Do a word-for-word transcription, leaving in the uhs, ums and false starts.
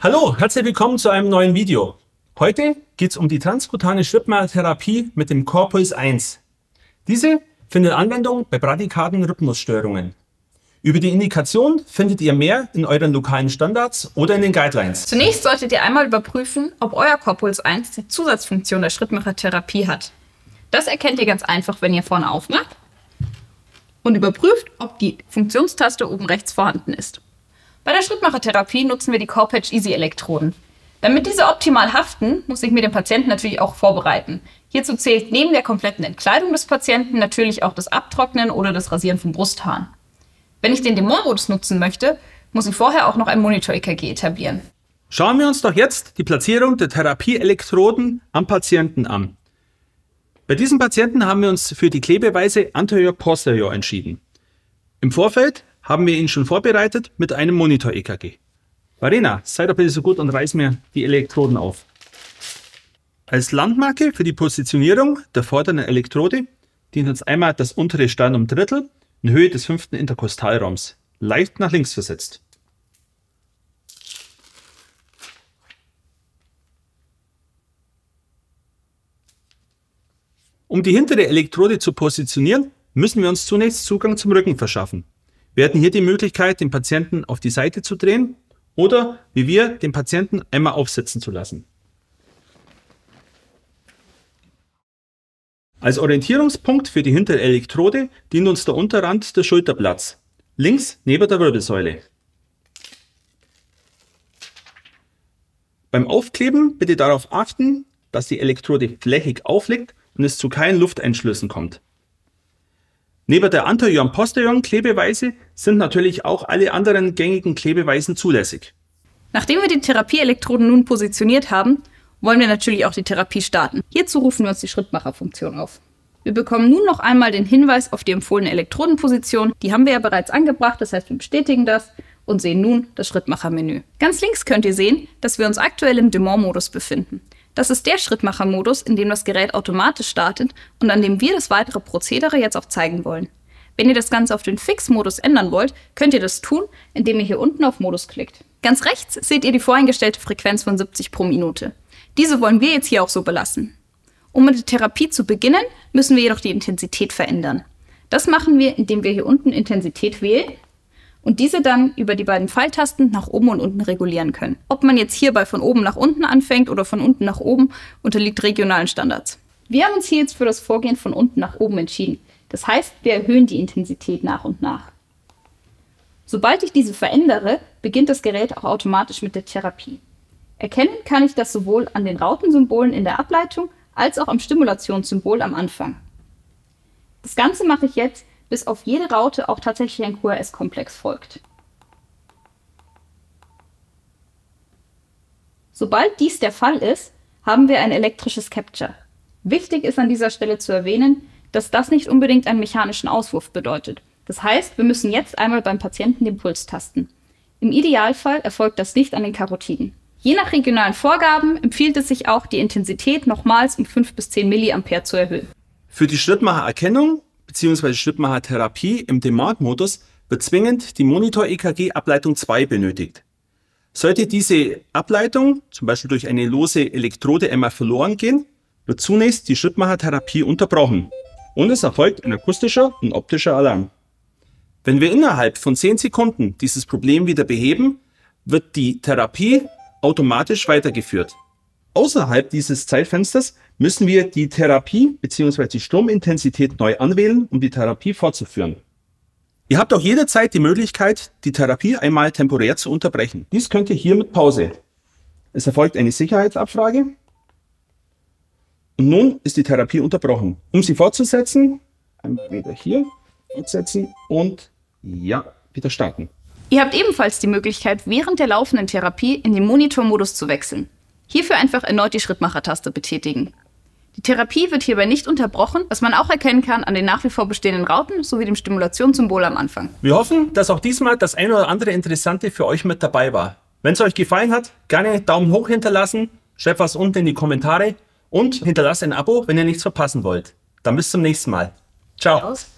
Hallo, herzlich willkommen zu einem neuen Video. Heute geht es um die transkutane Schrittmacher-Therapie mit dem corpuls eins. Diese findet Anwendung bei bradykarden Rhythmusstörungen. Über die Indikation findet ihr mehr in euren lokalen Standards oder in den Guidelines. Zunächst solltet ihr einmal überprüfen, ob euer corpuls eins die Zusatzfunktion der Schrittmacher-Therapie hat. Das erkennt ihr ganz einfach, wenn ihr vorne aufmacht und überprüft, ob die Funktionstaste oben rechts vorhanden ist. Bei der Schrittmacher-Therapie nutzen wir die CorePatch Easy-Elektroden. Damit diese optimal haften, muss ich mir den Patienten natürlich auch vorbereiten. Hierzu zählt neben der kompletten Entkleidung des Patienten natürlich auch das Abtrocknen oder das Rasieren von Brusthaaren. Wenn ich den Demand-Modus nutzen möchte, muss ich vorher auch noch ein Monitor-E K G etablieren. Schauen wir uns doch jetzt die Platzierung der Therapie-Elektroden am Patienten an. Bei diesem Patienten haben wir uns für die Klebeweise anterior-posterior entschieden. Im Vorfeld haben wir ihn schon vorbereitet mit einem Monitor-E K G. Verena, sei doch bitte so gut und reiß mir die Elektroden auf. Als Landmarke für die Positionierung der vordernden Elektrode dient uns einmal das untere Sternumdrittel in Höhe des fünften Interkostalraums, leicht nach links versetzt. Um die hintere Elektrode zu positionieren, müssen wir uns zunächst Zugang zum Rücken verschaffen. Wir hätten hier die Möglichkeit, den Patienten auf die Seite zu drehen oder, wie wir, den Patienten einmal aufsitzen zu lassen. Als Orientierungspunkt für die hintere Elektrode dient uns der Unterrand des Schulterblatts, links neben der Wirbelsäule. Beim Aufkleben bitte darauf achten, dass die Elektrode flächig aufliegt und es zu keinen Lufteinschlüssen kommt. Neben der anterior- und posterior Klebeweise sind natürlich auch alle anderen gängigen Klebeweisen zulässig. Nachdem wir die Therapieelektroden nun positioniert haben, wollen wir natürlich auch die Therapie starten. Hierzu rufen wir uns die Schrittmacherfunktion auf. Wir bekommen nun noch einmal den Hinweis auf die empfohlene Elektrodenposition. Die haben wir ja bereits angebracht, das heißt, wir bestätigen das und sehen nun das Schrittmachermenü. Ganz links könnt ihr sehen, dass wir uns aktuell im Demand-Modus befinden. Das ist der Schrittmacher-Modus, in dem das Gerät automatisch startet und an dem wir das weitere Prozedere jetzt auch zeigen wollen. Wenn ihr das Ganze auf den Fix-Modus ändern wollt, könnt ihr das tun, indem ihr hier unten auf Modus klickt. Ganz rechts seht ihr die voreingestellte Frequenz von siebzig pro Minute. Diese wollen wir jetzt hier auch so belassen. Um mit der Therapie zu beginnen, müssen wir jedoch die Intensität verändern. Das machen wir, indem wir hier unten Intensität wählen und diese dann über die beiden Pfeiltasten nach oben und unten regulieren können. Ob man jetzt hierbei von oben nach unten anfängt oder von unten nach oben, unterliegt regionalen Standards. Wir haben uns hier jetzt für das Vorgehen von unten nach oben entschieden. Das heißt, wir erhöhen die Intensität nach und nach. Sobald ich diese verändere, beginnt das Gerät auch automatisch mit der Therapie. Erkennen kann ich das sowohl an den Rautensymbolen in der Ableitung als auch am Stimulationssymbol am Anfang. Das Ganze mache ich jetzt, bis auf jede Raute auch tatsächlich ein Q R S-Komplex folgt. Sobald dies der Fall ist, haben wir ein elektrisches Capture. Wichtig ist an dieser Stelle zu erwähnen, dass das nicht unbedingt einen mechanischen Auswurf bedeutet. Das heißt, wir müssen jetzt einmal beim Patienten den Puls tasten. Im Idealfall erfolgt das nicht an den Karotiden. Je nach regionalen Vorgaben empfiehlt es sich auch, die Intensität nochmals um fünf bis zehn mA zu erhöhen. Für die Schrittmachererkennung beziehungsweise Schrittmacher-Therapie im Demand-Modus wird zwingend die Monitor-E K G-Ableitung zwei benötigt. Sollte diese Ableitung zum Beispiel durch eine lose Elektrode einmal verloren gehen, wird zunächst die Schrittmacher-Therapie unterbrochen und es erfolgt ein akustischer und optischer Alarm. Wenn wir innerhalb von zehn Sekunden dieses Problem wieder beheben, wird die Therapie automatisch weitergeführt. Außerhalb dieses Zeitfensters müssen wir die Therapie bzw. die Stromintensität neu anwählen, um die Therapie fortzuführen. Ihr habt auch jederzeit die Möglichkeit, die Therapie einmal temporär zu unterbrechen. Dies könnt ihr hier mit Pause. Es erfolgt eine Sicherheitsabfrage und nun ist die Therapie unterbrochen. Um sie fortzusetzen, einmal wieder hier fortsetzen und ja, wieder starten. Ihr habt ebenfalls die Möglichkeit, während der laufenden Therapie in den Monitormodus zu wechseln. Hierfür einfach erneut die Schrittmacher-Taste betätigen. Die Therapie wird hierbei nicht unterbrochen, was man auch erkennen kann an den nach wie vor bestehenden Rauten sowie dem Stimulationssymbol am Anfang. Wir hoffen, dass auch diesmal das ein oder andere Interessante für euch mit dabei war. Wenn es euch gefallen hat, gerne Daumen hoch hinterlassen, schreibt was unten in die Kommentare und hinterlasst ein Abo, wenn ihr nichts verpassen wollt. Dann bis zum nächsten Mal. Ciao. Ciao.